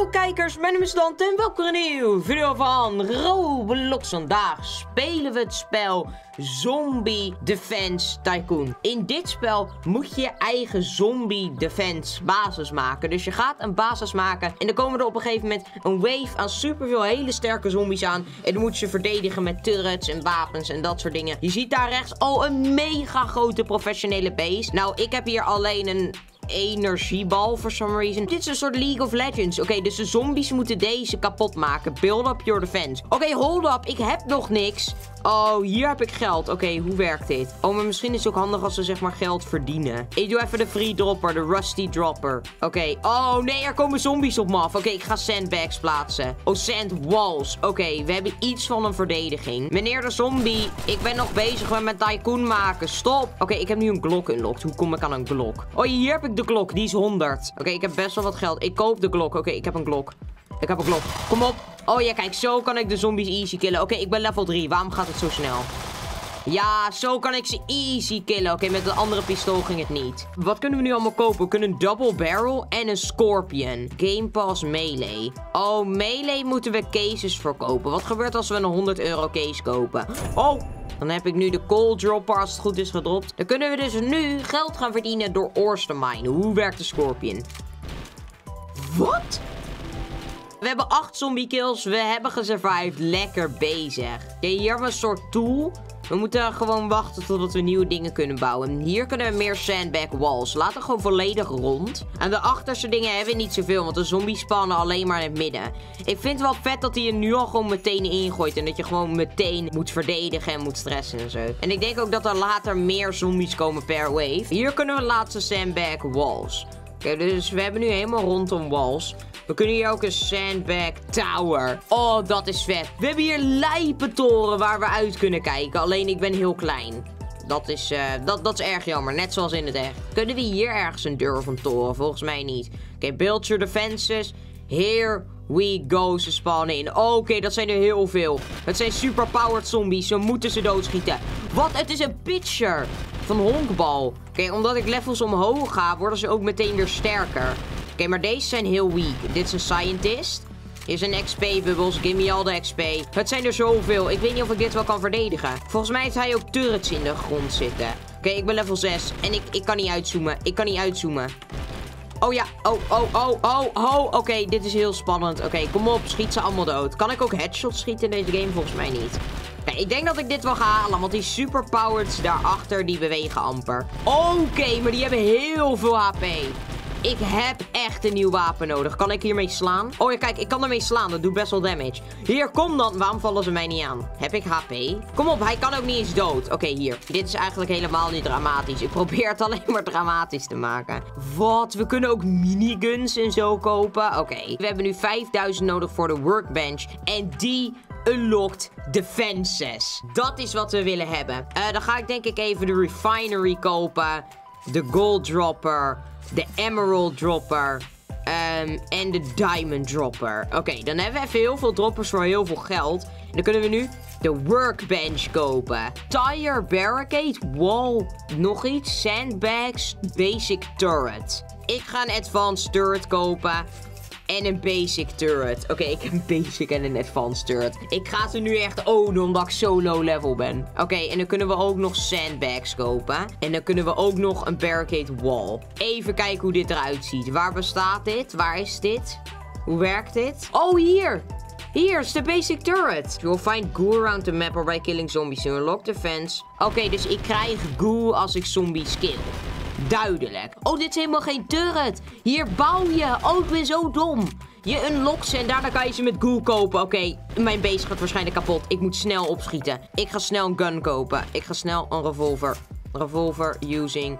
Yo kijkers, mijn naam is Dan en welkom in een nieuwe video van Roblox. Vandaag spelen we het spel Zombie Defense Tycoon. In dit spel moet je je eigen Zombie Defense basis maken. Dus je gaat een basis maken en dan komen er op een gegeven moment een wave aan superveel hele sterke zombies aan. En dan moet je verdedigen met turrets en wapens en dat soort dingen. Je ziet daar rechts al een mega grote professionele base. Nou, ik heb hier alleen een energiebal for some reason. Dit is een soort League of Legends. Oké, dus de zombies moeten deze kapot maken. Build up your defense. Oké, hold up. Ik heb nog niks. Oh, hier heb ik geld. Oké, hoe werkt dit? Oh, maar misschien is het ook handig als ze zeg maar geld verdienen. Ik doe even de free dropper, de rusty dropper. Oké. Oh nee, er komen zombies op me af. Oké, ik ga sandbags plaatsen. Oh, sandwalls. Oké, we hebben iets van een verdediging. Meneer de zombie, ik ben nog bezig met mijn tycoon maken. Stop. Oké, ik heb nu een Glock unlocked. Hoe kom ik aan een Glock? Oh, hier heb ik de Glock. Die is 100. Oké, ik heb best wel wat geld. Ik koop de Glock. Oké, ik heb een Glock. Ik heb een Glock. Kom op. Oh ja, kijk, zo kan ik de zombies easy killen. Oké, ik ben level 3. Waarom gaat het zo snel? Ja, zo kan ik ze easy killen. Oké, met de andere pistool ging het niet. Wat kunnen we nu allemaal kopen? We kunnen een double barrel en een scorpion. Game Pass melee. Oh, melee moeten we cases verkopen. Wat gebeurt als we een 100 euro case kopen? Oh! Dan heb ik nu de coal dropper als het goed is gedropt. Dan kunnen we dus nu geld gaan verdienen door ores te minen. Hoe werkt de scorpion? Wat? We hebben 8 zombie kills. We hebben gesurvived. Lekker bezig. Oké, hier hebben we een soort tool. We moeten gewoon wachten totdat we nieuwe dingen kunnen bouwen. Hier kunnen we meer sandbag walls. Laat het gewoon volledig rond. En de achterste dingen hebben we niet zoveel. Want de zombies spannen alleen maar in het midden. Ik vind het wel vet dat hij je nu al gewoon meteen ingooit. En dat je gewoon meteen moet verdedigen en moet stressen en zo. En ik denk ook dat er later meer zombies komen per wave. Hier kunnen we de laatste sandbag walls. Oké, dus we hebben nu helemaal rondom walls. We kunnen hier ook een sandbag tower. Oh, dat is vet. We hebben hier lijpentoren waar we uit kunnen kijken. Alleen ik ben heel klein. Dat is erg jammer. Net zoals in het echt. Kunnen we hier ergens een deur of een toren? Volgens mij niet. Oké, build your defenses. Here we go. Ze spannen in. Oké, dat zijn er heel veel. Het zijn superpowered zombies. We moeten ze doodschieten. Wat? Het is een pitcher van honkbal. Oké, omdat ik levels omhoog ga, worden ze ook meteen weer sterker. Oké, maar deze zijn heel weak. Dit is een scientist. Hier zijn XP-bubbels. Give me all the XP. Het zijn er zoveel. Ik weet niet of ik dit wel kan verdedigen. Volgens mij heeft hij ook turrets in de grond zitten. Oké, ik ben level 6. En ik kan niet uitzoomen. Oh ja. Oh. Oké, dit is heel spannend. Oké, kom op. Schiet ze allemaal dood. Kan ik ook headshots schieten in deze game? Volgens mij niet. Ik denk dat ik dit wel ga halen, want die superpowers daarachter, die bewegen amper. Oké, maar die hebben heel veel HP. Ik heb echt een nieuw wapen nodig. Kan ik hiermee slaan? Oh ja, kijk, ik kan ermee slaan. Dat doet best wel damage. Hier, kom dan. Waarom vallen ze mij niet aan? Heb ik HP? Kom op, hij kan ook niet eens dood. Oké, hier. Dit is eigenlijk helemaal niet dramatisch. Ik probeer het alleen maar dramatisch te maken. Wat? We kunnen ook miniguns en zo kopen? Oké. We hebben nu 5000 nodig voor de workbench. En die unlocked defenses. Dat is wat we willen hebben. Dan ga ik denk ik even de refinery kopen. De gold dropper. De emerald dropper. En de diamond dropper. Oké, dan hebben we even heel veel droppers voor heel veel geld. En dan kunnen we nu de workbench kopen. Tire barricade. Wall. Nog iets. Sandbags. Basic turret. Ik ga een advanced turret kopen. En een basic turret. Oké, ik heb een basic en een advanced turret. Ik ga ze nu echt ownen omdat ik zo low level ben. Oké, en dan kunnen we ook nog sandbags kopen. En dan kunnen we ook nog een barricade wall. Even kijken hoe dit eruit ziet. Waar bestaat dit? Waar is dit? Hoe werkt dit? Oh, hier! Hier is de basic turret. You will find goo around the map or by killing zombies to unlock defense. Oké, dus ik krijg goo als ik zombies kill. Duidelijk. Oh, dit is helemaal geen turret. Hier bouw je. Oh, ik ben zo dom. Je unlockt ze en daarna kan je ze met goo kopen. Oké, mijn base gaat waarschijnlijk kapot. Ik moet snel opschieten. Ik ga snel een gun kopen. Ik ga snel een revolver. Revolver using.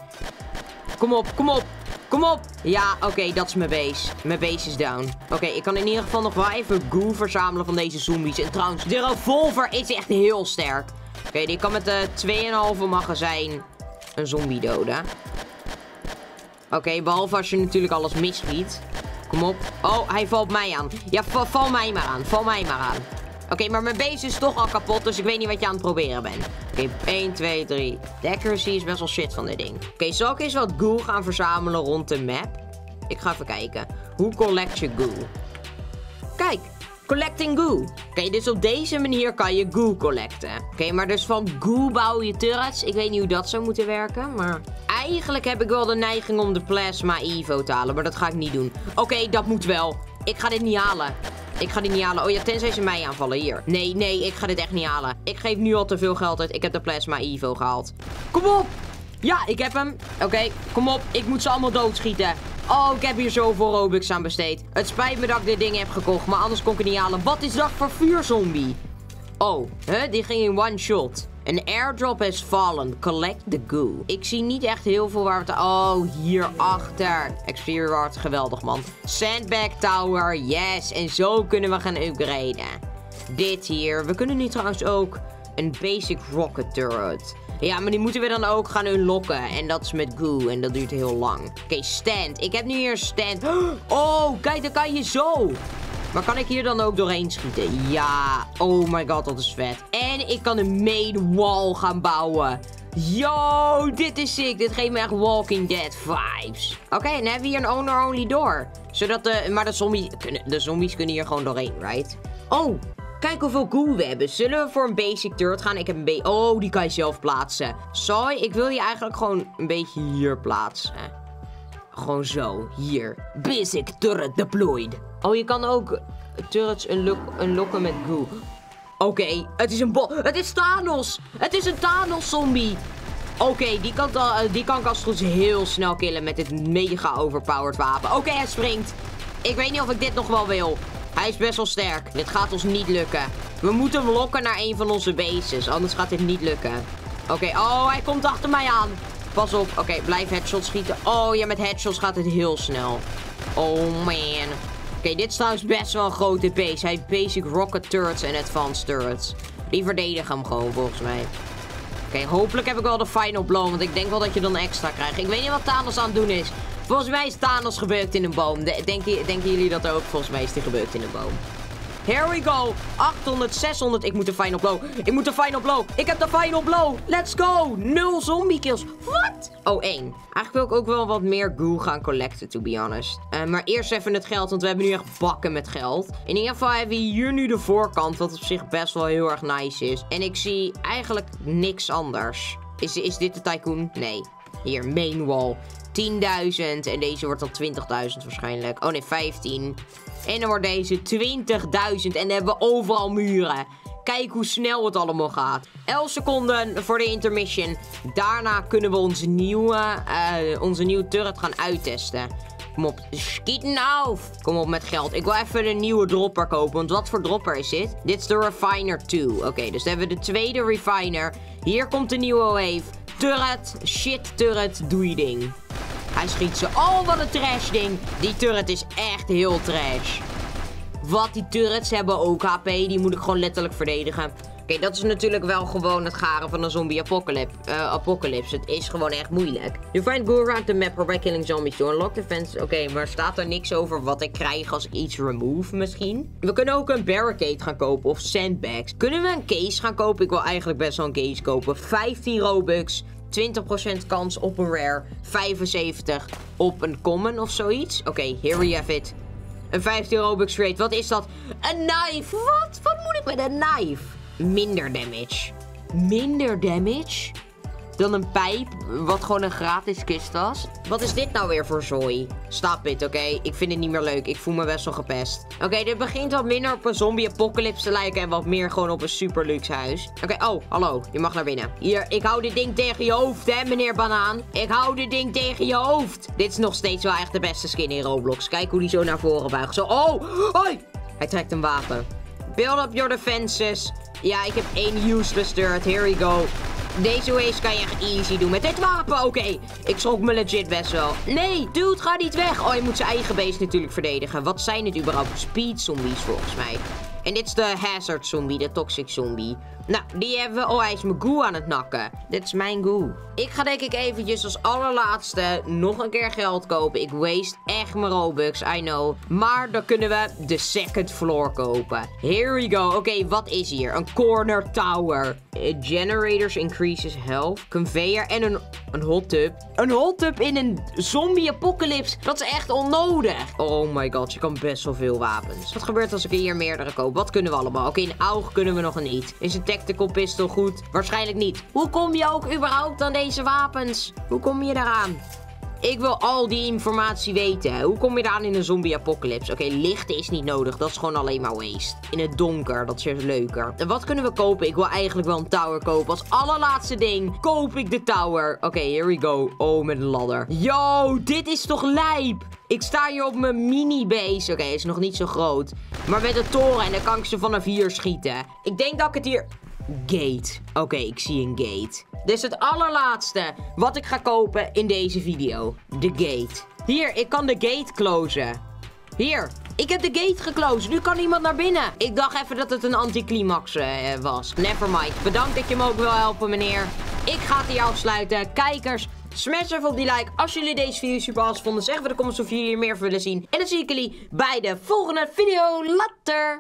Kom op, kom op. Kom op. Ja, oké, dat is mijn base. Mijn base is down. Oké, ik kan in ieder geval nog wel even goo verzamelen van deze zombies. En trouwens, de revolver is echt heel sterk. Oké, die kan met de 2,5 magazijn een zombie doden. Oké, behalve als je natuurlijk alles misschiet. Kom op. Oh, hij valt mij aan. Ja, val mij maar aan. Val mij maar aan. Oké, maar mijn base is toch al kapot, dus ik weet niet wat je aan het proberen bent. Oké, 1, 2, 3. De accuracy is best wel shit van dit ding. Oké, zal ik eens wat goo gaan verzamelen rond de map? Ik ga even kijken. Hoe collect je goo? Kijk, collecting goo. Oké, dus op deze manier kan je goo collecten. Oké, maar dus van goo bouw je turrets. Ik weet niet hoe dat zou moeten werken, maar... Eigenlijk heb ik wel de neiging om de Plasma Evo te halen, maar dat ga ik niet doen. Oké, dat moet wel. Ik ga dit niet halen. Ik ga dit niet halen. Oh ja, tenzij ze mij aanvallen. Hier. Nee, ik ga dit echt niet halen. Ik geef nu al te veel geld uit. Ik heb de Plasma Evo gehaald. Kom op. Ja, ik heb hem. Oké, kom op. Ik moet ze allemaal doodschieten. Oh, ik heb hier zoveel Robux aan besteed. Het spijt me dat ik dit ding heb gekocht, maar anders kon ik het niet halen. Wat is dat voor vuurzombie? Oh, huh? Die ging in one shot. Een airdrop has fallen. Collect the goo. Ik zie niet echt heel veel waar we... Oh, hierachter. Exterior art, geweldig man. Sandbag tower, yes. En zo kunnen we gaan upgraden. Dit hier. We kunnen nu trouwens ook een basic rocket turret. Ja, maar die moeten we dan ook gaan unlocken. En dat is met goo. En dat duurt heel lang. Oké, stand. Ik heb nu hier stand. Oh, kijk, dan kan je zo... Maar kan ik hier dan ook doorheen schieten? Ja. Oh my god, dat is vet. En ik kan een main wall gaan bouwen. Yo, dit is sick. Dit geeft me echt Walking Dead vibes. Oké, dan hebben we hier een owner-only door. Zodat de... Maar de zombies kunnen hier gewoon doorheen, right? Oh, kijk hoeveel goo we hebben. Zullen we voor een basic turret gaan? Ik heb een... Oh, die kan je zelf plaatsen. Sorry, ik wil die eigenlijk gewoon een beetje hier plaatsen. Gewoon zo, hier. Basic turret deployed. Oh, je kan ook turrets unlocken met goo. Oké, het is een bot. Het is Thanos. Het is een Thanos-zombie. Oké, die kan ik als het goed is heel snel killen met dit mega overpowered wapen. Oké, hij springt. Ik weet niet of ik dit nog wel wil. Hij is best wel sterk. Dit gaat ons niet lukken. We moeten hem lokken naar een van onze bases. Anders gaat dit niet lukken. Oké, oh, hij komt achter mij aan. Pas op. Oké, blijf headshots schieten. Oh ja, met headshots gaat het heel snel. Oh man. Oké, dit is trouwens best wel een grote base. Hij heeft basic rocket turrets en advanced turrets. Die verdedigen hem gewoon, volgens mij. Oké, hopelijk heb ik wel de final blow. Want ik denk wel dat je dan extra krijgt. Ik weet niet wat Thanos aan het doen is. Volgens mij is Thanos gebukt in een boom. Denken jullie dat ook? Volgens mij is hij gebukt in een boom. Here we go. 800, 600. Ik moet de final blow. Ik moet de final blow. Ik heb de final blow. Let's go. 0 zombie kills. Wat? Oh, 1. Eigenlijk wil ik ook wel wat meer goo gaan collecten, to be honest. Maar eerst even het geld, want we hebben nu echt bakken met geld. In ieder geval hebben we hier nu de voorkant, wat op zich best wel heel erg nice is. En ik zie eigenlijk niks anders. Is dit de tycoon? Nee. Hier, main wall. 10.000. En deze wordt dan 20.000 waarschijnlijk. Oh nee, 15. En dan wordt deze 20.000. En dan hebben we overal muren. Kijk hoe snel het allemaal gaat. 11 seconden voor de intermission. Daarna kunnen we onze nieuwe turret gaan uittesten. Kom op, schieten af. Kom op met geld. Ik wil even een nieuwe dropper kopen. Want wat voor dropper is dit? Dit is de Refiner 2. Oké, dus dan hebben we de tweede Refiner. Hier komt de nieuwe wave. Turret, shit turret, doe je ding. Hij schiet ze. Oh, wat een trash ding. Die turret is echt heel trash. Wat, die turrets hebben ook HP. Die moet ik gewoon letterlijk verdedigen. Oké, dat is natuurlijk wel gewoon het garen van een zombie apocalypse. Het is gewoon echt moeilijk. You find goo around the map by killing zombies to unlock defense. Oké, maar staat er niks over wat ik krijg als ik iets remove misschien? We kunnen ook een barricade gaan kopen of sandbags. Kunnen we een case gaan kopen? Ik wil eigenlijk best wel een case kopen. 15 Robux. 20% kans op een rare. 75 op een common of zoiets. Oké, here we have it. Een 15 Robux rate. Wat is dat? Een knife. Wat? Wat moet ik met een knife? Minder damage. Minder damage? Dan een pijp. Wat gewoon een gratis kist was. Wat is dit nou weer voor zooi? Stop it, oké? Ik vind het niet meer leuk. Ik voel me best wel gepest. Oké, dit begint wat minder op een zombie-apocalypse te lijken. En wat meer gewoon op een super luxe huis. Oké, oh, hallo. Je mag naar binnen. Hier, ik hou dit ding tegen je hoofd, hè, meneer Banaan. Ik hou dit ding tegen je hoofd. Dit is nog steeds wel echt de beste skin in Roblox. Kijk hoe die zo naar voren buigt. Zo, oh, hoi. Hij trekt een wapen. Build up your defenses. Ja, ik heb 1 useless turret. Here we go. Deze ways kan je echt easy doen met dit wapen. Oké, ik schrok me legit best wel. Nee, dude, ga niet weg. Oh, je moet zijn eigen base natuurlijk verdedigen. Wat zijn dit überhaupt? Speed zombies volgens mij. En dit is de hazard zombie, de toxic zombie. Nou, die hebben we... Oh, hij is mijn goo aan het nakken. Dit is mijn goo. Ik ga denk ik eventjes als allerlaatste nog een keer geld kopen. Ik waste echt mijn Robux, I know. Maar dan kunnen we de second floor kopen. Here we go. Oké, wat is hier? Een corner tower. Generators increases health. Conveyor en een hot tub. Een hot tub in een zombie apocalypse. Dat is echt onnodig. Oh my god, je kan best wel veel wapens. Wat gebeurt als ik hier meerdere koop? Wat kunnen we allemaal? Oké, een auge kunnen we nog niet. Is een tactical pistol goed? Waarschijnlijk niet. Hoe kom je ook überhaupt aan deze wapens? Hoe kom je daaraan? Ik wil al die informatie weten. Hoe kom je eraan in een zombie-apocalypse? Oké, licht is niet nodig. Dat is gewoon alleen maar waste. In het donker, dat is juist leuker. En wat kunnen we kopen? Ik wil eigenlijk wel een tower kopen. Als allerlaatste ding koop ik de tower. Oké, here we go. Oh, met een ladder. Yo, dit is toch lijp? Ik sta hier op mijn mini-base. Oké, is nog niet zo groot. Maar met een toren en dan kan ik ze vanaf hier schieten. Ik denk dat ik het hier... Gate. Oké, ik zie een gate. Dit is het allerlaatste wat ik ga kopen in deze video. De gate. Hier, ik kan de gate closen. Hier, ik heb de gate geclosed. Nu kan niemand naar binnen. Ik dacht even dat het een anticlimax was. Nevermind. Bedankt dat je me ook wil helpen, meneer. Ik ga het hier afsluiten. Kijkers, smash even op die like als jullie deze video super awesome vonden. Zeg even in de comments of jullie hier meer willen zien. En dan zie ik jullie bij de volgende video. Later!